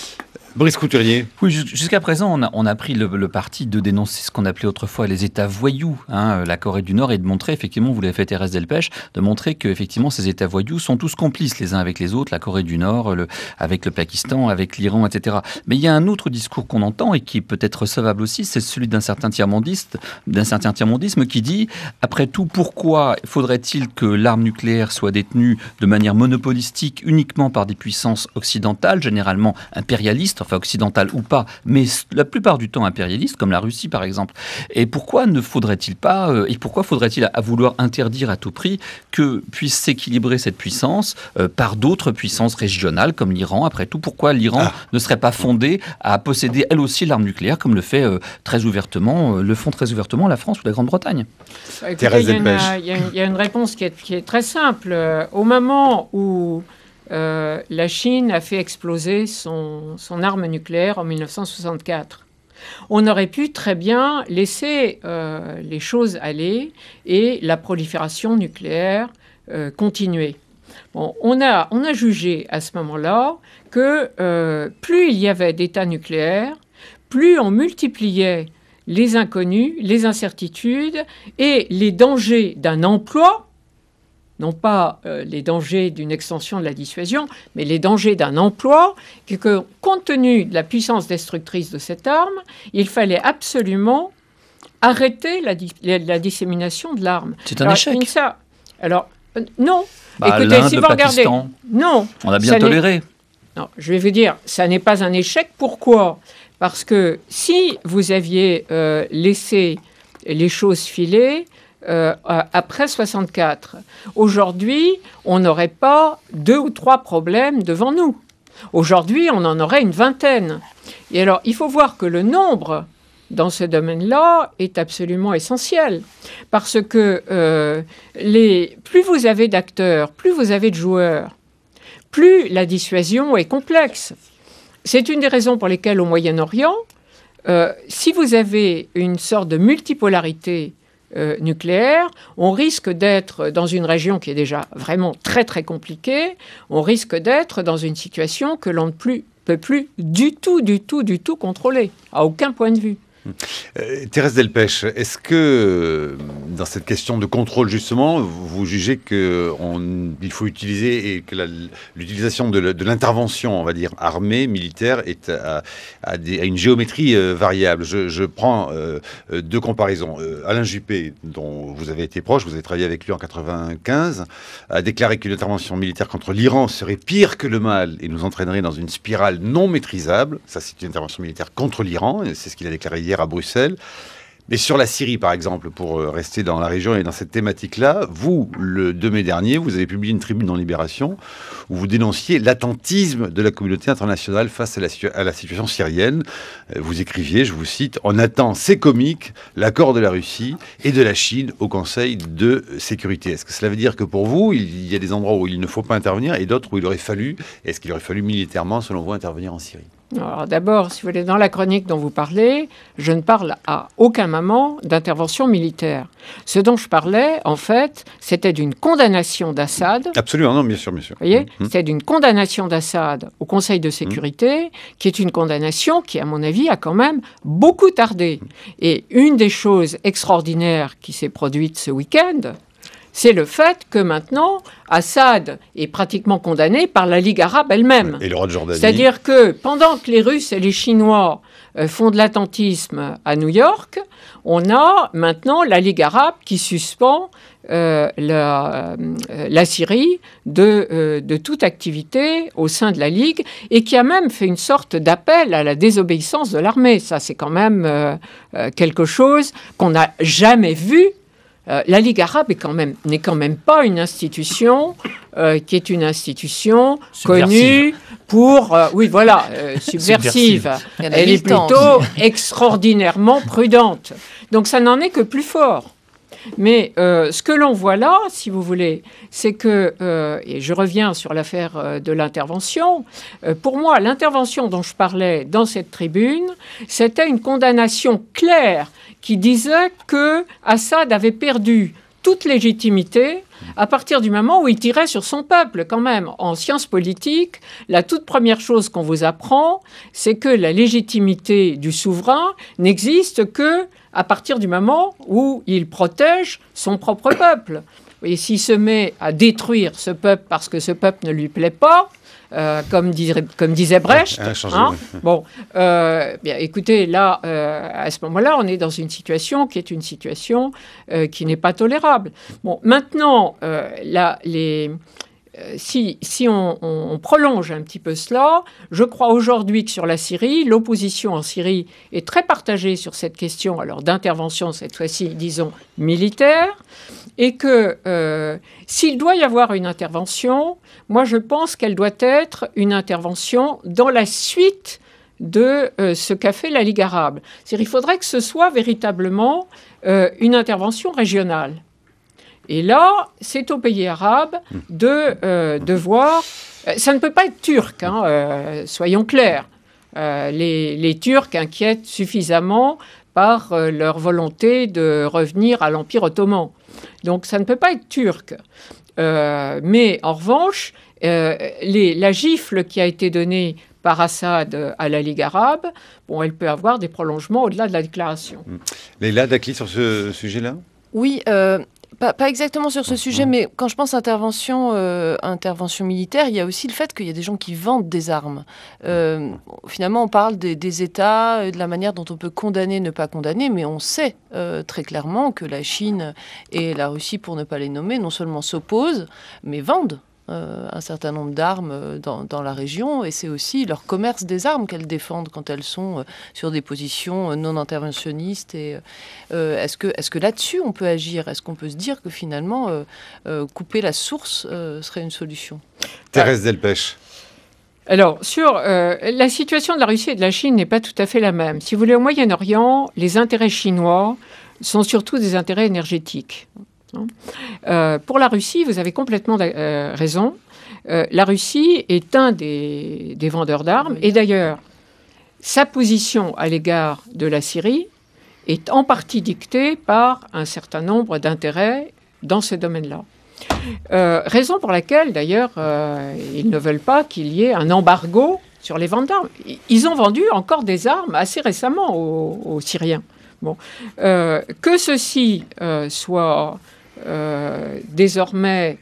Brice Couturier. Oui, jusqu'à présent, on a pris le parti de dénoncer ce qu'on appelait autrefois les États voyous, hein, la Corée du Nord, et de montrer, effectivement, vous l'avez fait Thérèse Delpech, de montrer que, effectivement, ces États voyous sont tous complices les uns avec les autres, la Corée du Nord, avec le Pakistan, avec l'Iran, etc. Mais il y a un autre discours qu'on entend et qui est peut-être recevable aussi, c'est celui d'un certain tiers-mondisme qui dit, après tout, pourquoi faudrait-il que l'arme nucléaire soit détenue de manière monopolistique uniquement par des puissances occidentales, généralement impérialistes, enfin occidentale ou pas, mais la plupart du temps impérialiste, comme la Russie par exemple. Et pourquoi ne faudrait-il pas, et pourquoi faudrait-il à vouloir interdire à tout prix que puisse s'équilibrer cette puissance par d'autres puissances régionales comme l'Iran? Après tout, pourquoi l'Iran ne serait pas fondée à posséder elle aussi l'arme nucléaire, comme le fait très ouvertement, le font très ouvertement la France ou la Grande-Bretagne? Il y a une réponse qui est très simple. Au moment où la Chine a fait exploser son arme nucléaire en 1964. On aurait pu très bien laisser les choses aller et la prolifération nucléaire continuer. Bon, on a jugé à ce moment-là que plus il y avait d'États nucléaires, plus on multipliait les inconnus, les incertitudes et les dangers d'un emploi, non pas les dangers d'une extension de la dissuasion, mais les dangers d'un emploi, que compte tenu de la puissance destructrice de cette arme, il fallait absolument arrêter la dissémination de l'arme. C'est un échec. Alors, non. Bah, écoutez, si vous regardez... Non. On a bien toléré. Non, je vais vous dire, ça n'est pas un échec. Pourquoi ? Parce que si vous aviez laissé les choses filer... après 64. Aujourd'hui, on n'aurait pas 2 ou 3 problèmes devant nous. Aujourd'hui, on en aurait une vingtaine. Et alors, il faut voir que le nombre, dans ce domaine-là, est absolument essentiel. Parce que plus vous avez d'acteurs, plus vous avez de joueurs, plus la dissuasion est complexe. C'est une des raisons pour lesquelles, au Moyen-Orient, si vous avez une sorte de multipolarité nucléaire, on risque d'être dans une région qui est déjà vraiment très très compliquée, on risque d'être dans une situation que l'on ne peut plus du tout contrôler, à aucun point de vue. Thérèse Delpech, est-ce que dans cette question de contrôle justement, vous jugez qu'il faut utiliser et que l'utilisation de l'intervention, on va dire armée, militaire, est à une géométrie variable? Je prends 2 comparaisons. Alain Juppé, dont vous avez été proche, vous avez travaillé avec lui en 1995, a déclaré qu'une intervention militaire contre l'Iran serait pire que le mal et nous entraînerait dans une spirale non maîtrisable. Ça, c'est une intervention militaire contre l'Iran, c'est ce qu'il a déclaré hier à Bruxelles. Mais sur la Syrie, par exemple, pour rester dans la région et dans cette thématique-là, vous, le 2 mai dernier, vous avez publié une tribune dans Libération où vous dénonciez l'attentisme de la communauté internationale face à la situation syrienne. Vous écriviez, je vous cite, « On attend, c'est comique, l'accord de la Russie et de la Chine au Conseil de sécurité ». Est-ce que cela veut dire que pour vous, il y a des endroits où il ne faut pas intervenir et d'autres où il aurait fallu, est-ce qu'il aurait fallu militairement, selon vous, intervenir en Syrie ? Alors d'abord, si vous voulez, dans la chronique dont vous parlez, je ne parle à aucun moment d'intervention militaire. Ce dont je parlais, en fait, c'était d'une condamnation d'Assad. Absolument, non, bien sûr, bien sûr. Vous voyez, c'était d'une condamnation d'Assad au Conseil de sécurité, qui est une condamnation qui, à mon avis, a quand même beaucoup tardé. Et une des choses extraordinaires qui s'est produite ce week-end, c'est le fait que maintenant, Assad est pratiquement condamné par la Ligue arabe elle-même. Et le roi de Jordanie. C'est-à-dire que pendant que les Russes et les Chinois font de l'attentisme à New York, on a maintenant la Ligue arabe qui suspend la Syrie de toute activité au sein de la Ligue et qui a même fait une sorte d'appel à la désobéissance de l'armée. Ça, c'est quand même quelque chose qu'on n'a jamais vu. La Ligue arabe n'est quand même pas une institution qui est une institution connue pour... oui, voilà, subversive. Elle est plutôt extraordinairement prudente. Donc ça n'en est que plus fort. Mais ce que l'on voit là, si vous voulez, c'est que... et je reviens sur l'affaire de l'intervention. Pour moi, l'intervention dont je parlais dans cette tribune, c'était une condamnation claire qui disait que Assad avait perdu toute légitimité à partir du moment où il tirait sur son peuple, quand même. En sciences politiques, la toute première chose qu'on vous apprend, c'est que la légitimité du souverain n'existe que à partir du moment où il protège son propre peuple. Et s'il se met à détruire ce peuple parce que ce peuple ne lui plaît pas, comme disait Brecht, hein, bon, bien, écoutez, là, à ce moment-là, on est dans une situation qui est une situation qui n'est pas tolérable. Bon, maintenant, si on prolonge un petit peu cela, je crois aujourd'hui que sur la Syrie, l'opposition en Syrie est très partagée sur cette question, alors d'intervention cette fois-ci, disons, militaire, et que s'il doit y avoir une intervention, moi je pense qu'elle doit être une intervention dans la suite de ce qu'a fait la Ligue arabe. C'est-à-dire qu'il faudrait que ce soit véritablement une intervention régionale. Et là, c'est aux pays arabes de voir Ça ne peut pas être turc, hein, soyons clairs. Les Turcs inquiètent suffisamment par leur volonté de revenir à l'Empire ottoman. Donc ça ne peut pas être turc. Mais en revanche, la gifle qui a été donnée par Assad à la Ligue arabe, bon, elle peut avoir des prolongements au-delà de la déclaration. Leïla Dakhli, sur ce sujet-là ? Oui, pas exactement sur ce sujet, mais quand je pense intervention militaire, il y a aussi le fait qu'il y a des gens qui vendent des armes. Finalement, on parle des États, de la manière dont on peut condamner, ne pas condamner, mais on sait très clairement que la Chine et la Russie, pour ne pas les nommer, non seulement s'opposent, mais vendent un certain nombre d'armes dans la région, et c'est aussi leur commerce des armes qu'elles défendent quand elles sont sur des positions non interventionnistes. Est-ce que là-dessus on peut agir? Est-ce qu'on peut se dire que finalement couper la source serait une solution? Thérèse Delpech. Alors, sur la situation de la Russie et de la Chine n'est pas tout à fait la même. Si vous voulez, au Moyen-Orient, les intérêts chinois sont surtout des intérêts énergétiques. Pour la Russie, vous avez complètement raison. La Russie est un des vendeurs d'armes. Et d'ailleurs, sa position à l'égard de la Syrie est en partie dictée par un certain nombre d'intérêts dans ce domaine-là. Raison pour laquelle, d'ailleurs, ils ne veulent pas qu'il y ait un embargo sur les ventes d'armes. Ils ont vendu encore des armes assez récemment aux Syriens. Bon. Que ceci soit... désormais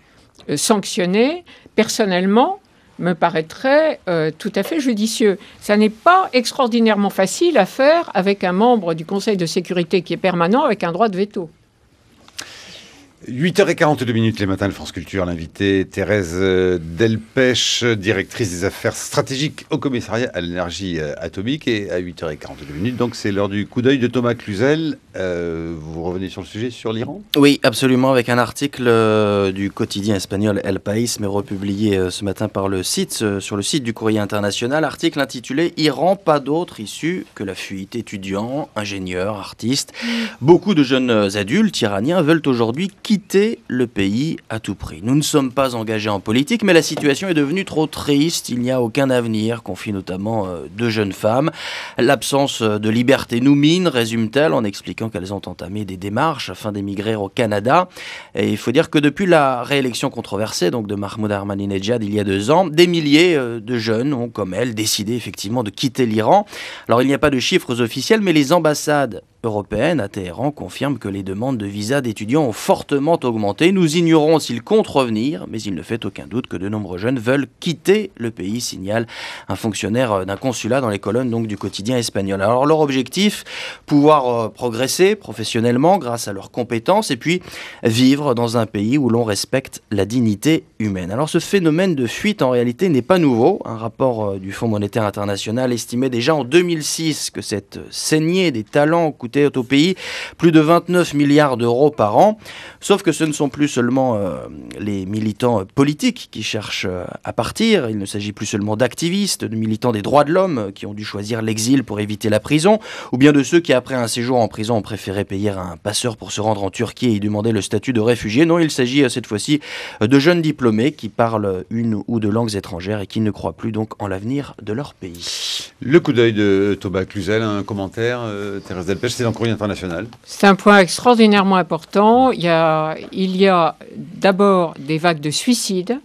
sanctionné, personnellement, me paraîtrait tout à fait judicieux. Ça n'est pas extraordinairement facile à faire avec un membre du Conseil de sécurité qui est permanent avec un droit de veto. 8h42, Les Matins de France Culture. L'invitée Thérèse Delpech, directrice des affaires stratégiques au Commissariat à l'énergie atomique. Et à 8h42, donc c'est l'heure du coup d'œil de Thomas Cluzel. Vous revenez sur le sujet, sur l'Iran? Oui, absolument, avec un article du quotidien espagnol El País, mais republié ce matin par le site, sur le site du Courrier International. Article intitulé « Iran, pas d'autre issue que la fuite ». Étudiants, ingénieurs, artistes, beaucoup de jeunes adultes iraniens veulent aujourd'hui quitter le pays à tout prix. Nous ne sommes pas engagés en politique, mais la situation est devenue trop triste. Il n'y a aucun avenir, confient notamment deux jeunes femmes. L'absence de liberté nous mine, résume-t-elle, en expliquant qu'elles ont entamé des démarches afin d'émigrer au Canada. Et il faut dire que depuis la réélection controversée donc de Mahmoud Ahmadinejad il y a 2 ans, des milliers de jeunes ont, comme elle, décidé effectivement de quitter l'Iran. Alors il n'y a pas de chiffres officiels, mais les ambassades européenne à Téhéran confirme que les demandes de visa d'étudiants ont fortement augmenté. Nous ignorons s'ils comptent revenir, mais il ne fait aucun doute que de nombreux jeunes veulent quitter le pays, signale un fonctionnaire d'un consulat dans les colonnes donc, du quotidien espagnol. Alors leur objectif, pouvoir progresser professionnellement grâce à leurs compétences et puis vivre dans un pays où l'on respecte la dignité humaine. Alors ce phénomène de fuite en réalité n'est pas nouveau. Un rapport du Fonds monétaire international estimait déjà en 2006 que cette saignée des talents au pays plus de 29 milliards d'euros par an. Sauf que ce ne sont plus seulement les militants politiques qui cherchent à partir. Il ne s'agit plus seulement d'activistes, de militants des droits de l'homme qui ont dû choisir l'exil pour éviter la prison, ou bien de ceux qui, après un séjour en prison, ont préféré payer un passeur pour se rendre en Turquie et y demander le statut de réfugié. Non, il s'agit cette fois-ci de jeunes diplômés qui parlent une ou deux langues étrangères et qui ne croient plus donc en l'avenir de leur pays. Le coup d'œil de Thomas Cluzel, un commentaire, Thérèse Delpech. C'est dans le Courrier International. C'est un point extraordinairement important. Il y a d'abord des vagues de suicides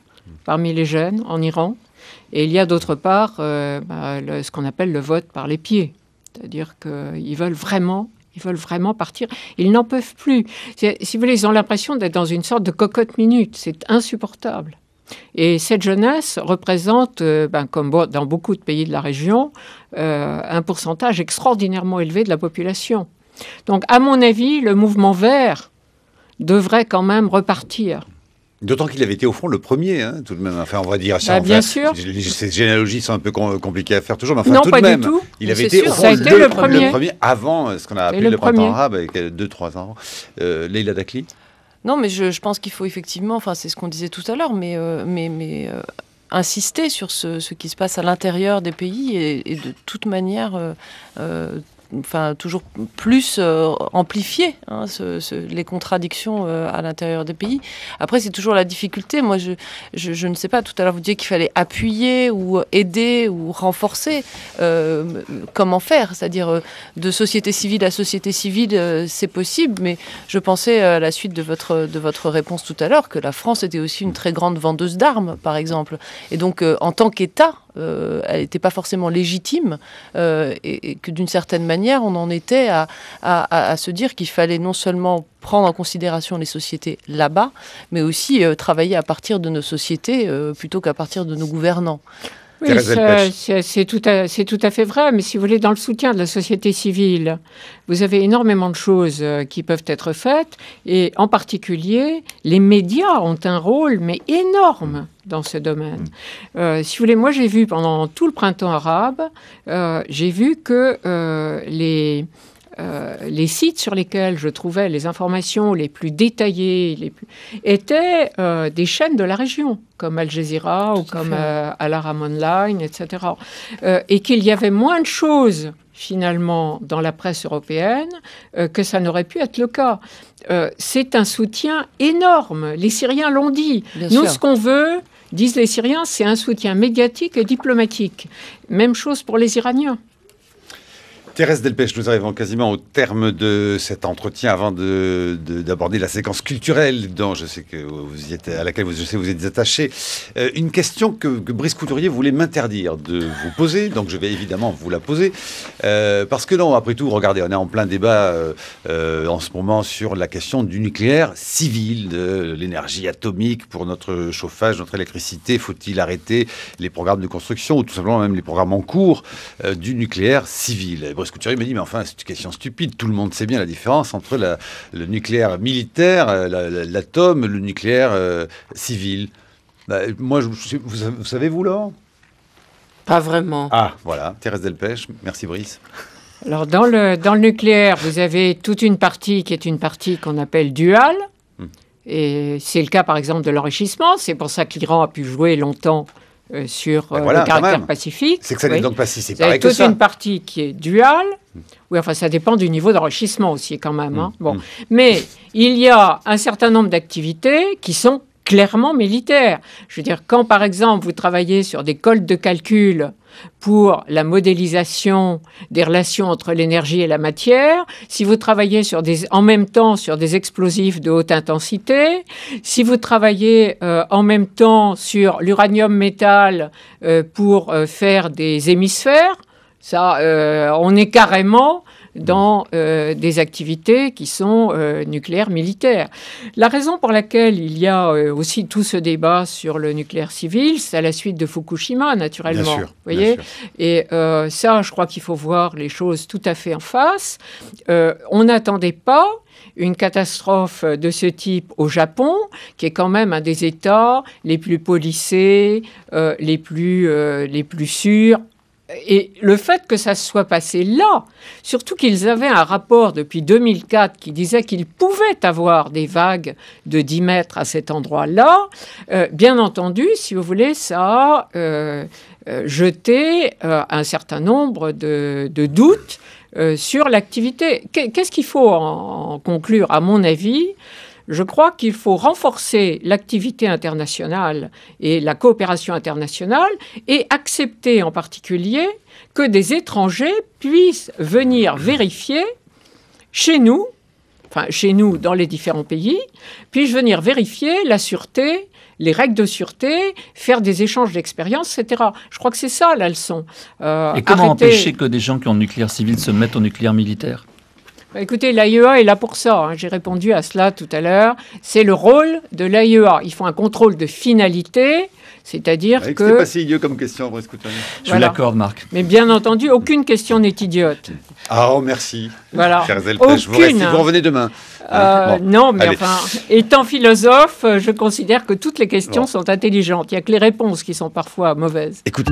parmi les jeunes en Iran. Et il y a d'autre part ce qu'on appelle le vote par les pieds. C'est-à-dire qu'ils veulent vraiment partir. Ils n'en peuvent plus. Si vous voulez, ils ont l'impression d'être dans une sorte de cocotte minute. C'est insupportable. Et cette jeunesse représente, comme dans beaucoup de pays de la région, un pourcentage extraordinairement élevé de la population. Donc, à mon avis, le mouvement vert devrait quand même repartir. D'autant qu'il avait été, au fond, le premier, hein, tout de même. Enfin, on va dire... Ça, bien sûr. Ces généalogies sont un peu compliquées à faire toujours, mais enfin, non, tout de même... Non, pas du tout. Il avait été, au fond, le premier avant ce qu'on a appelé le printemps arabe, avec 2-3 ans. Leïla Dakhli ? Non, mais je pense qu'il faut effectivement, enfin c'est ce qu'on disait tout à l'heure, mais insister sur ce qui se passe à l'intérieur des pays et de toute manière enfin, toujours plus amplifier hein, les contradictions à l'intérieur des pays. Après, c'est toujours la difficulté. Moi, je ne sais pas, tout à l'heure, vous disiez qu'il fallait appuyer ou aider ou renforcer. Comment faire? C'est-à-dire, de société civile à société civile, c'est possible, mais je pensais à la suite de votre réponse tout à l'heure que la France était aussi une très grande vendeuse d'armes, par exemple. Et donc, en tant qu'État, elle n'était pas forcément légitime et que d'une certaine manière on en était à se dire qu'il fallait non seulement prendre en considération les sociétés là-bas mais aussi travailler à partir de nos sociétés plutôt qu'à partir de nos gouvernants. Oui, c'est tout à fait vrai, mais si vous voulez, dans le soutien de la société civile, vous avez énormément de choses qui peuvent être faites, et en particulier, les médias ont un rôle, mais énorme, dans ce domaine. Si vous voulez, moi j'ai vu, pendant tout le printemps arabe, j'ai vu que les sites sur lesquels je trouvais les informations les plus détaillées étaient des chaînes de la région, comme Al Jazeera ou comme Al-Aram Online, etc. Et qu'il y avait moins de choses, finalement, dans la presse européenne que ça n'aurait pu être le cas. C'est un soutien énorme. Les Syriens l'ont dit. Bien sûr. Nous, ce qu'on veut, disent les Syriens, c'est un soutien médiatique et diplomatique. Même chose pour les Iraniens. Thérèse Delpech, nous arrivons quasiment au terme de cet entretien avant d'aborder la séquence culturelle dont je sais que vous y êtes, à laquelle je sais que vous êtes attaché. Une question que Brice Couturier voulait m'interdire de vous poser, donc je vais évidemment vous la poser. Parce que non, après tout, regardez, on est en plein débat en ce moment sur la question du nucléaire civil, de l'énergie atomique pour notre chauffage, notre électricité. Faut-il arrêter les programmes de construction ou tout simplement même les programmes en cours du nucléaire civil? Brice Couturier me dit, mais enfin, c'est une question stupide. Tout le monde sait bien la différence entre le nucléaire militaire, l'atome, le nucléaire civil. Bah, moi, vous savez, vous, Laure? Pas vraiment. Ah, voilà. Thérèse Delpech. Merci, Brice. Alors, dans le nucléaire, vous avez toute une partie qui est une partie qu'on appelle duale. Et c'est le cas, par exemple, de l'enrichissement. C'est pour ça que l'Iran a pu jouer longtemps sur voilà, le caractère pacifique. C'est que ça n'est donc pas si séparé que ça. C'est toute une partie qui est duale. Oui, enfin, ça dépend du niveau d'enrichissement aussi, quand même. Hein. Bon. Mais il y a un certain nombre d'activités qui sont clairement militaires. Je veux dire, quand, par exemple, vous travaillez sur des codes de calcul pour la modélisation des relations entre l'énergie et la matière, si vous travaillez en même temps sur des explosifs de haute intensité, si vous travaillez en même temps sur l'uranium-métal pour faire des hémisphères, ça, on est carrément dans des activités qui sont nucléaires militaires. La raison pour laquelle il y a aussi tout ce débat sur le nucléaire civil, c'est à la suite de Fukushima, naturellement. Bien sûr, vous voyez. Et ça, je crois qu'il faut voir les choses tout à fait en face. On n'attendait pas une catastrophe de ce type au Japon, qui est quand même un des États les plus policés, les plus sûrs. Et le fait que ça se soit passé là, surtout qu'ils avaient un rapport depuis 2004 qui disait qu'ils pouvaient avoir des vagues de 10 mètres à cet endroit-là, bien entendu, si vous voulez, ça a jeté un certain nombre de doutes sur l'activité. Qu'est-ce qu'il faut en conclure, à mon avis ? Je crois qu'il faut renforcer l'activité internationale et la coopération internationale et accepter en particulier que des étrangers puissent venir vérifier chez nous, enfin chez nous dans les différents pays, puissent venir vérifier la sûreté, les règles de sûreté, faire des échanges d'expériences, etc. Je crois que c'est ça la leçon. Et comment empêcher que des gens qui ont le nucléaire civil se mettent au nucléaire militaire ? Écoutez, l'AIEA est là pour ça. Hein. J'ai répondu à cela tout à l'heure. C'est le rôle de l'AIEA. Ils font un contrôle de finalité, c'est-à-dire que... C'est pas si idiot comme question, Brice Couturier. Je vous l'accorde, Marc. Mais bien entendu, aucune question n'est idiote. Ah, oh, merci. Voilà. Chers Delpech, vous revenez demain. Bon. Non, mais allez. Enfin, étant philosophe, je considère que toutes les questions sont intelligentes. Il n'y a que les réponses qui sont parfois mauvaises. Écoutez...